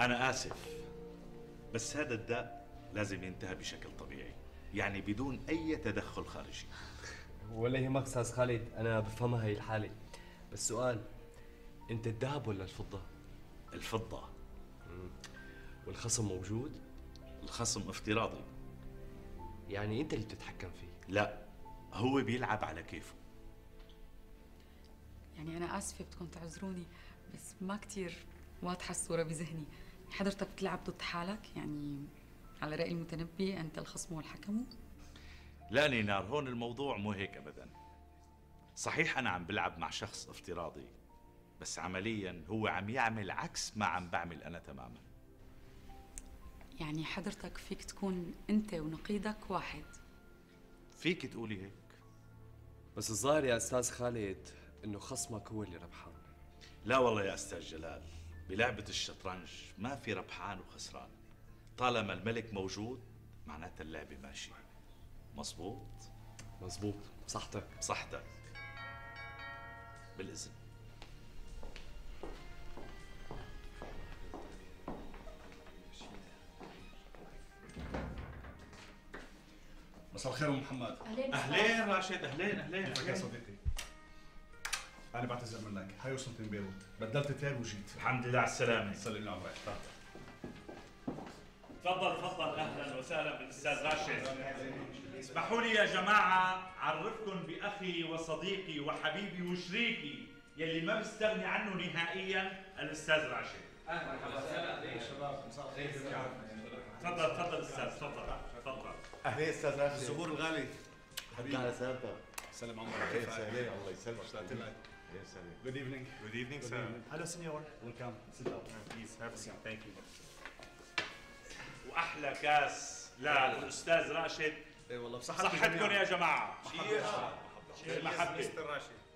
أنا آسف، بس هذا الداء لازم ينتهي بشكل طبيعي، يعني بدون أي تدخل خارجي. ولا يهمك أستاذ خالد، أنا بفهمها هي الحالة، بس سؤال، أنت الذهب ولا الفضة؟ الفضة. والخصم موجود؟ الخصم افتراضي. يعني أنت اللي بتتحكم فيه؟ لا، هو بيلعب على كيفه. يعني أنا آسفة بدكم تعذروني، بس ما كتير واضحة الصورة بذهني. حضرتك بتلعب ضد حالك، يعني على رأي المتنبي أنت الخصم والحكم؟ لا نينار، هون الموضوع مو هيك أبداً. صحيح أنا عم بلعب مع شخص افتراضي، بس عملياً هو عم يعمل عكس ما عم بعمل أنا تماماً. يعني حضرتك فيك تكون أنت ونقيضك واحد؟ فيك تقولي هيك، بس الظاهر يا أستاذ خالد إنه خصمك هو اللي ربحان. لا والله يا أستاذ جلال، بلعبة الشطرنج ما في ربحان وخسران، طالما الملك موجود معناتها اللعبة ماشية. مظبوط؟ مظبوط، صحتك. صحتك. بالإذن. مساء الخير ام محمد. اهلين راشد. اهلين اهلين. كيفك يا صديقي؟ انا بعتذر منك، هاي وصلت من بيروت، بدلت ثياب وجيت. الحمد لله على السلامه. سلمنا على الرايح. تفضل تفضل. اهلا وسهلا بالاستاذ راشد. اسمحوا لي يا جماعه اعرفكم باخي وصديقي وحبيبي وشريكي يلي ما بستغني عنه نهائيا، الاستاذ راشد. اهلا وسهلا يا شباب. مساء الخير. تفضل تفضل استاذ. تفضل تفضل. اهلين استاذ راشد. الزبور الغالي حبيبي. اهلا وسهلا. سلام عمرك. كيف حالك؟ الله يسلمك. Yes, sir. Good evening. Good evening, sir. Hello, senor. Welcome. Sit down. Please have a seat. Thank you. وأحلى كاس للأستاذ راشد. إيه والله بصحتكم يا جماعة. شير محبة. مستر راشد.